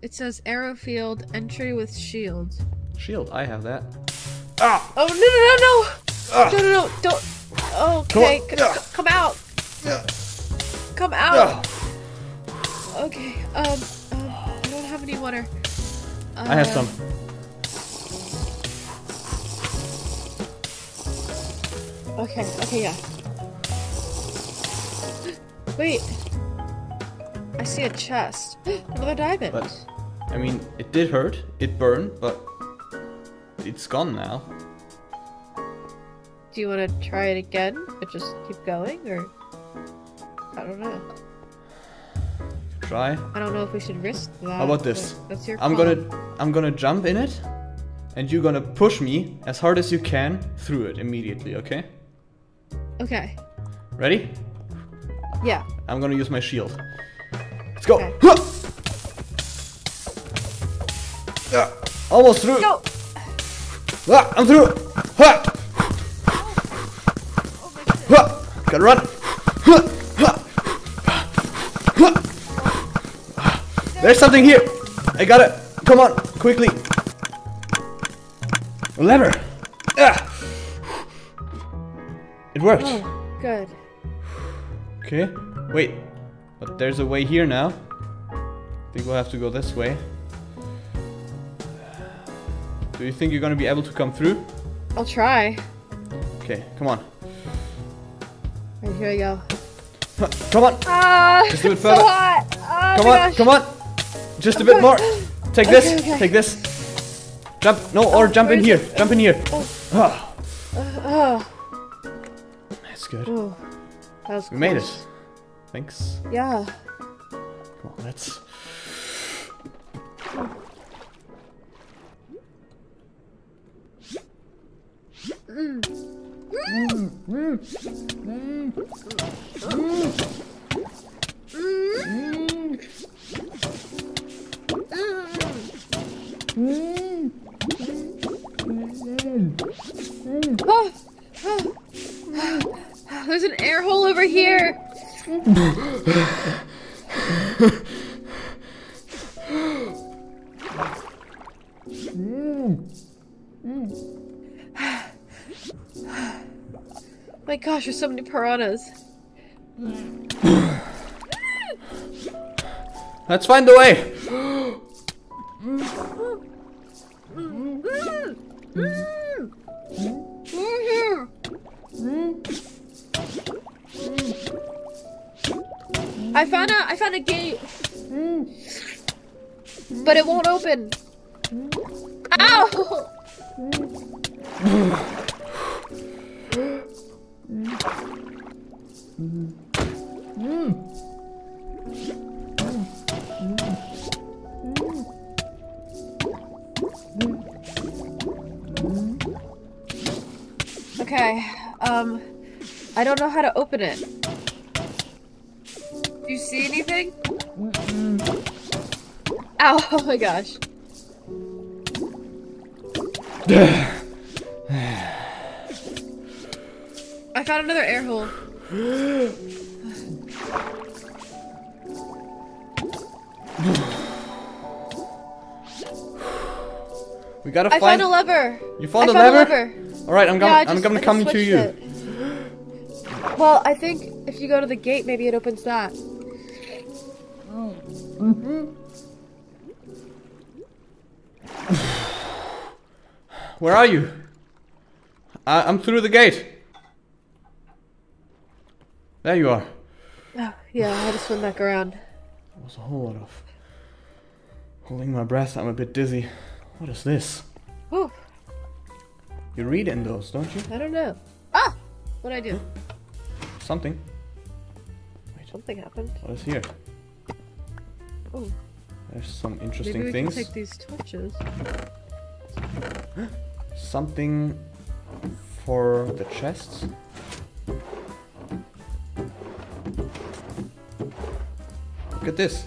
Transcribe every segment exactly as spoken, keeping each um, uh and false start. It says arrow field, entry with shield. Shield, I have that. Ah! Oh, no, no, no, no! Ah. No, no, no, don't. Oh, okay, come, ah. come out! Ah. Come out! Ah. Okay, um, uh, I don't have any water. Uh, I have some. Okay, okay, yeah. Wait. I see a chest. Another diamond. But, I mean, it did hurt. It burned, but it's gone now. Do you want to try it again? Or just keep going? Or... I don't know. Try? I don't know if we should risk that. How about this? That's your I'm call. gonna, I'm gonna jump in it, and you're gonna push me as hard as you can through it immediately, okay? Okay. Ready? Yeah. I'm gonna use my shield. Let's go. Okay. Huh! Yeah. Almost through. Go. Ah, I'm through. Huh! Oh. Oh huh. Gotta run. Huh. Huh. Huh. Huh. There's something here. I got it. Come on, quickly. A lever. Ah. It worked. Oh, good. Okay. Wait. But there's a way here now. I think we'll have to go this way. Do you think you're gonna be able to come through? I'll try. Okay, come on. Right, here we go. Come on! Ah, just a bit further. So hot. Oh, come on, gosh. come on! Just a bit more. Take okay, this, okay. take this. Jump, no, or oh, jump in here. It? Jump in here. Oh. Oh. Oh. Oh. That's good. Oh. That was we close. made it. Thanks. Yeah. Come on, let's... Mm. Mm. Mm. Mm. Mm. Mm. Mm. Mm. Oh. Oh. Oh. There's an air hole over here! My gosh, there's so many piranhas. Let's find a way. We're here. I found a- I found a gate! But it won't open! Ow! Okay, um... I don't know how to open it. Do you see anything? Mm-mm. Ow, oh my gosh. I found another air hole. We gotta find- I found a lever! You found, I a, found lever? a lever? Alright, I'm, yeah, I'm gonna come to you. It. Well, I think if you go to the gate, maybe it opens that. Mm-hmm. Where are you? I I'm through the gate. There you are. Oh, yeah, I had to swim back around. That was a whole lot of holding my breath. I'm a bit dizzy. What is this? Ooh. You read in those, don't you? I don't know. Ah, what'd I do? Something. Wait. Something happened. What is here? Oh. There's some interesting Maybe we things. Can take these torches. Something for the chests. Look at this.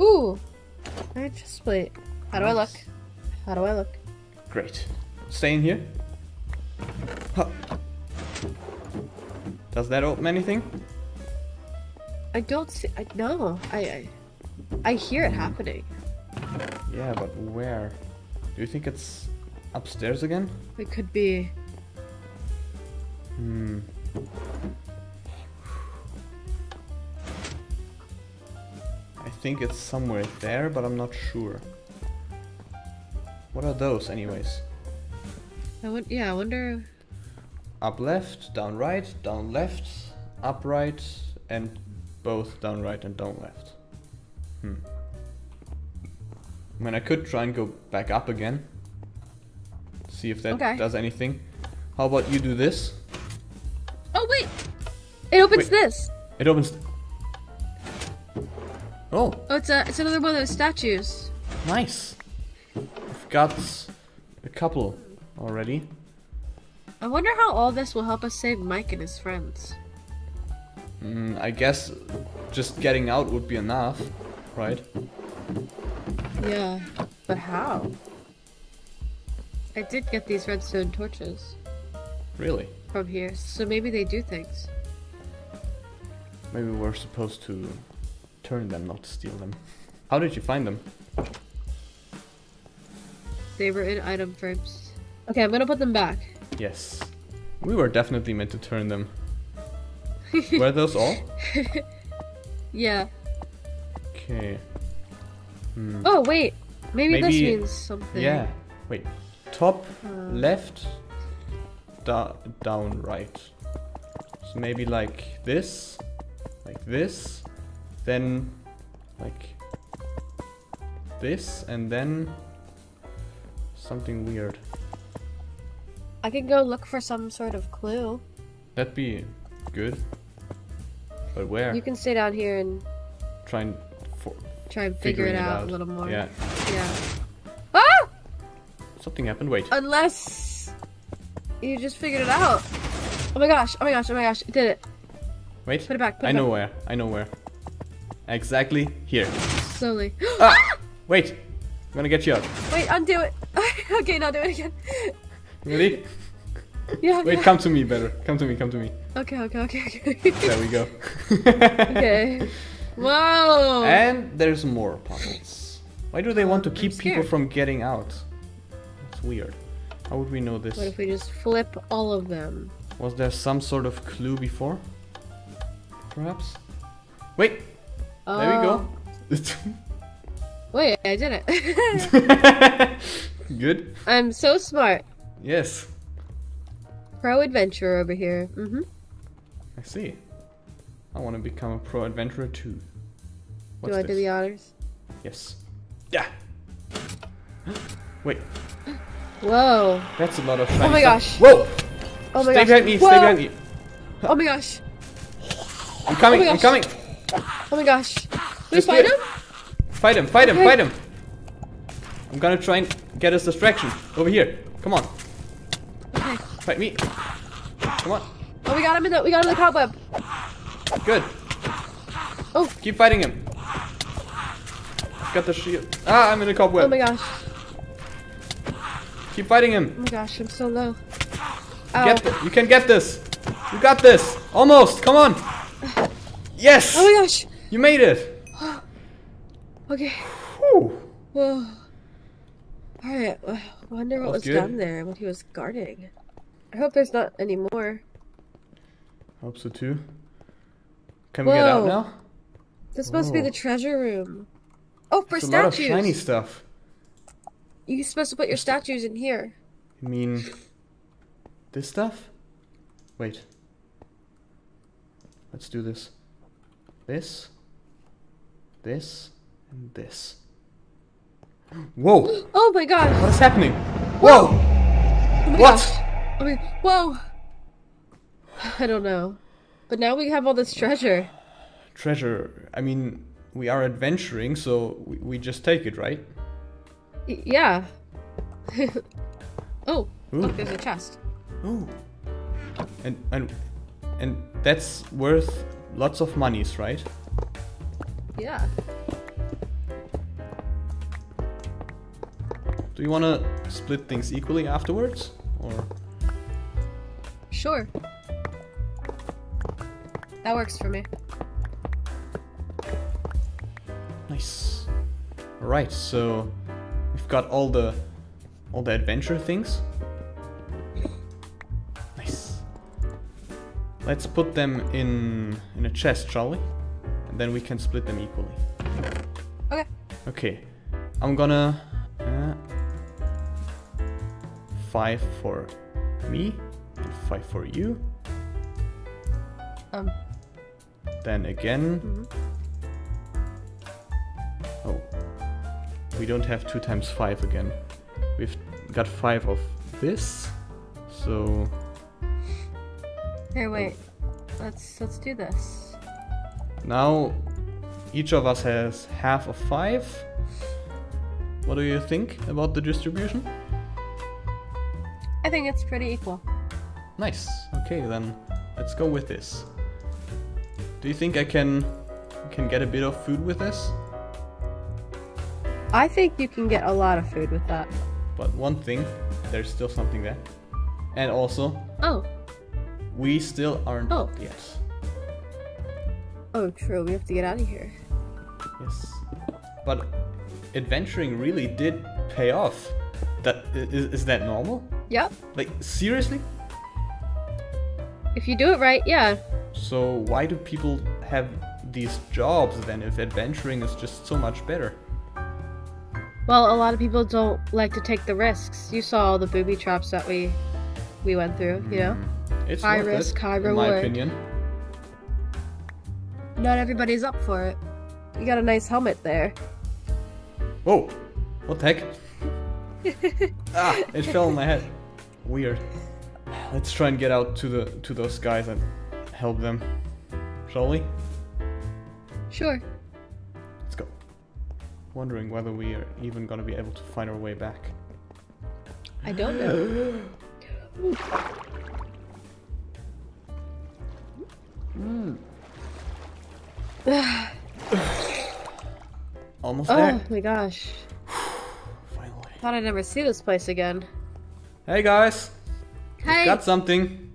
Ooh! I just wait. How do nice. I look? How do I look? Great. Stay in here. Huh. Does that open anything? I don't see. I, no. I, I. I hear it happening. Yeah, but where? Do you think it's upstairs again? It could be. Hmm. I think it's somewhere there, but I'm not sure. What are those, anyways? I would, yeah, I wonder. Up left, down right, down left, up right, and both down right and down left. Hmm. I mean, I could try and go back up again. See if that okay. does anything. How about you do this? Oh, wait! It opens wait. this! It opens... Oh! Oh, it's, a, it's another one of those statues. Nice! I've got a couple already. I wonder how all this will help us save Mike and his friends. Mm, I guess just getting out would be enough, right? Yeah, but how? I did get these redstone torches. Really? From here, so maybe they do things. Maybe we're supposed to turn them, not steal them. How did you find them? They were in item frames. Okay, I'm gonna put them back. Yes. We were definitely meant to turn them. Were those all? Yeah. Okay. Hmm. Oh, wait! Maybe, Maybe this means something. Yeah. Wait. Top, uh, left, da down, right. So maybe like this, like this, then like this, and then something weird. I can go look for some sort of clue. That'd be good. But where? You can stay down here and... Try and... For Try and figure it out, it out a little more. Yeah. Yeah. Ah! Something happened, wait. Unless... You just figured it out. Oh my gosh, oh my gosh, oh my gosh, it did it. Wait. Put it back, put it I back. know where, I know where. Exactly here. Slowly. Ah! Wait! I'm gonna get you out. Wait, undo it. Okay, now do it again. Ready? Yeah. Wait, yeah. Come to me better. Come to me, come to me. Okay, okay, okay, okay. There we go. Okay. Whoa! And there's more puzzles. Why do they want to keep people from getting out? That's weird. How would we know this? What if we just flip all of them? Was there some sort of clue before? Perhaps? Wait! Uh, there we go. Wait, I did it. Good. I'm so smart. Yes. Pro adventurer over here. Mm-hmm. I see. I want to become a pro adventurer too. What's do I this? do the honors? Yes. Yeah. Wait. Whoa. That's a lot of shiny. Oh my gosh. Whoa. Oh my Stay gosh. behind me. Whoa. Stay behind me. Oh my gosh. I'm coming. Oh I'm coming. Oh my gosh. Can we fight him? Fight him. Fight him. Okay. Fight him. I'm gonna try and get his distraction over here. Come on. Fight me! Come on! Oh, we got him in the we got him in the cobweb. Good. Oh! Keep fighting him. Got the shield. Ah, I'm in the cobweb. Oh my gosh! Keep fighting him. Oh my gosh, I'm so low. Ow. Get the, you can get this. You got this. Almost. Come on. Yes. Oh my gosh! You made it. Okay. Whew. Whoa. All right. I wonder what was good. done there and what he was guarding. I hope there's not any more. Hope so too. Can Whoa. we get out now? This Whoa. must be the treasure room. Oh, for That's statues! A lot of shiny stuff. You're supposed to put your statues in here. You mean this stuff? Wait. Let's do this. This. This. And this. Whoa! Oh my god! What is happening? Whoa! Oh my what? Gosh. I mean, whoa! I don't know. But now we have all this treasure. Treasure. I mean, we are adventuring, so we, we just take it, right? Y yeah. Oh, Ooh. look, there's a chest. Oh. And, and, and that's worth lots of monies, right? Yeah. Do you want to split things equally afterwards? Or... Sure. That works for me. Nice. Nice. All right, so we've got all the all the adventure things. Nice. Let's put them in in a chest, shall we? And then we can split them equally. Okay. Okay. I'm gonna uh, five for me and five for you. Um. Then again. Mm-hmm. Oh, we don't have two times five again. We've got five of this, so. Here, wait. Let's let's do this. Now, each of us has half of five. What do you think about the distribution? I think it's pretty equal. Nice. Okay, then let's go with this. Do you think I can can get a bit of food with this? I think you can get a lot of food with that. But one thing, there's still something there. And also... Oh. We still aren't oh. up yet. Oh, true. We have to get out of here. Yes. But adventuring really did pay off. That is, is that normal? Yep. Like, seriously? If you do it right, yeah. So why do people have these jobs then if adventuring is just so much better? Well, a lot of people don't like to take the risks. You saw all the booby traps that we we went through, you know? It's high risk, high reward. In my opinion. Not everybody's up for it. You got a nice helmet there. Whoa! What the heck? Ah, it fell on my head. Weird. Let's try and get out to the to those guys and help them. Shall we? Sure. Wondering whether we are even going to be able to find our way back. I don't know. mm. Almost oh, there. Oh my gosh. Finally. Thought I'd never see this place again. Hey guys. Hey. We've got something.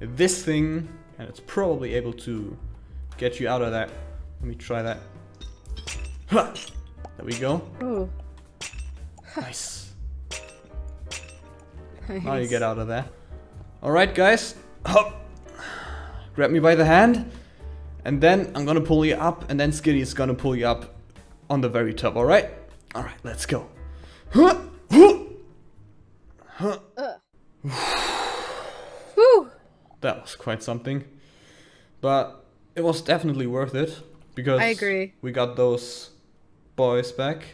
This thing. And it's probably able to get you out of that. Let me try that. There we go. Ooh. Nice. Nice. Now you get out of there. Alright guys. Hop. Grab me by the hand. And then I'm gonna pull you up. And then Skitty is gonna pull you up on the very top. Alright? Alright, let's go. Huh. Huh. Uh. That was quite something. But it was definitely worth it. Because I agree. We got those boys back,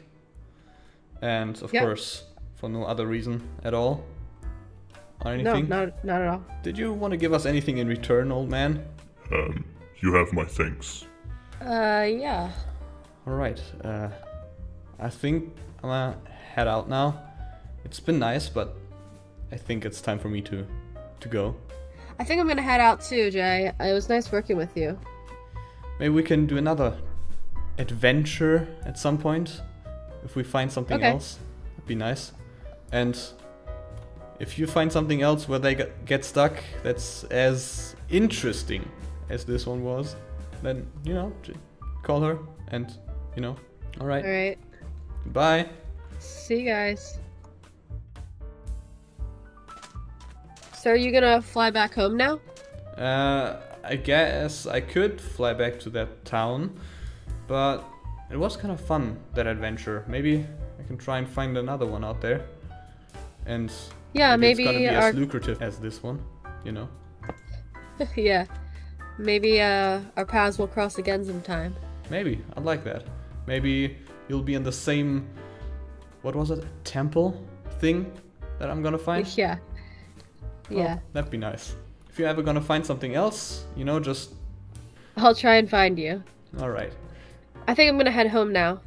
and of yep. course for no other reason at all or anything. No, not, not at all. Did you want to give us anything in return, old man? Um, you have my thanks. Uh, yeah. Alright, uh, I think I'm gonna head out now. It's been nice, but I think it's time for me to, to go. I think I'm gonna head out too, Jay. It was nice working with you. Maybe we can do another adventure at some point, if we find something okay. else. That'd be nice. And if you find something else where they get stuck that's as interesting as this one was, then, you know, call her and, you know, alright. Alright. Bye. See you guys. So are you gonna fly back home now? Uh, I guess I could fly back to that town. But it was kind of fun, that adventure. Maybe I can try and find another one out there. And yeah, maybe, maybe it's gonna be our... as lucrative as this one, you know? Yeah. Maybe uh, our paths will cross again sometime. Maybe. I'd like that. Maybe you'll be in the same... What was it? Temple thing that I'm gonna find? Yeah. Oh, yeah. That'd be nice. If you're ever gonna find something else, you know, just... I'll try and find you. Alright. I think I'm gonna head home now.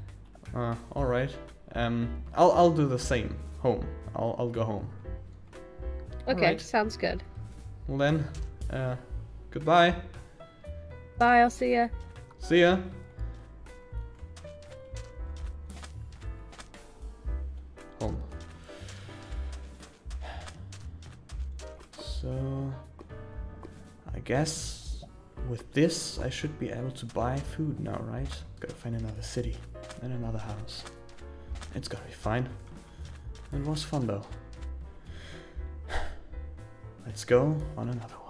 Uh, all right. Um, I'll I'll do the same. Home. I'll I'll go home. Okay, right. Sounds good. Well then, uh, goodbye. Bye. I'll see ya. See ya. Home. So, I guess with this, I should be able to buy food now, right? Gotta find another city and another house. It's gotta be fine. It was fun though. Let's go on another one.